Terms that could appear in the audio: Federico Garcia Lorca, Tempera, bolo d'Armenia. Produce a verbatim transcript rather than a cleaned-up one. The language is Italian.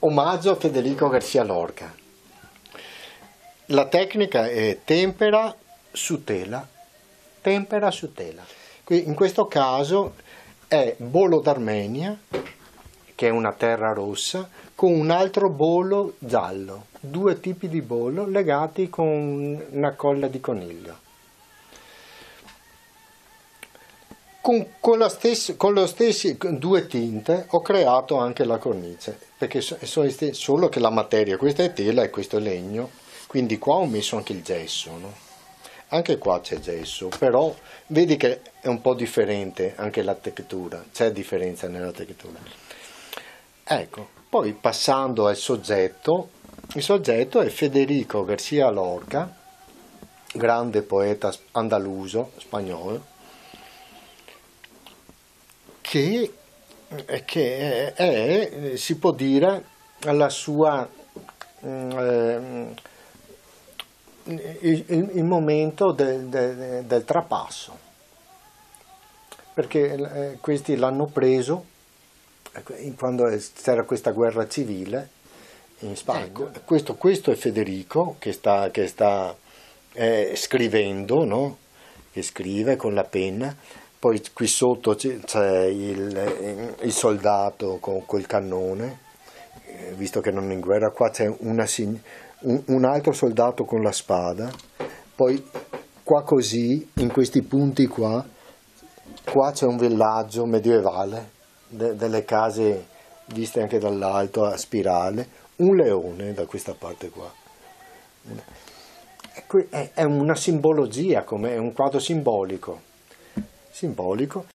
omaggio a Federico Garcia Lorca. La tecnica è tempera su tela, tempera su tela. In questo caso è bolo d'Armenia, che è una terra rossa, con un altro bolo giallo, due tipi di bolo legati con una colla di coniglio. Con, con, la stessa, con lo stessi due tinte ho creato anche la cornice, perché so, so, solo che la materia, questa è tela e questo è legno, quindi qua ho messo anche il gesso, no? Anche qua c'è gesso, però vedi che è un po' differente anche la textura, c'è differenza nella textura. Ecco, poi passando al soggetto, il soggetto è Federico Garcia Lorca, grande poeta andaluso, spagnolo, che, che è, si può dire, la sua, eh, il, il momento del, del, del trapasso, perché eh, questi l'hanno preso quando c'era questa guerra civile in Spagna. Ecco, questo, questo è Federico che sta, che sta eh, scrivendo, no? Che scrive con la penna. Poi qui sotto c'è il, il soldato con col cannone, visto che non è in guerra. Qua c'è un, un altro soldato con la spada. Poi qua così, in questi punti qua, qua c'è un villaggio medievale, de, delle case viste anche dall'alto a spirale, un leone da questa parte qua. È una simbologia, come è un quadro simbolico. simbolico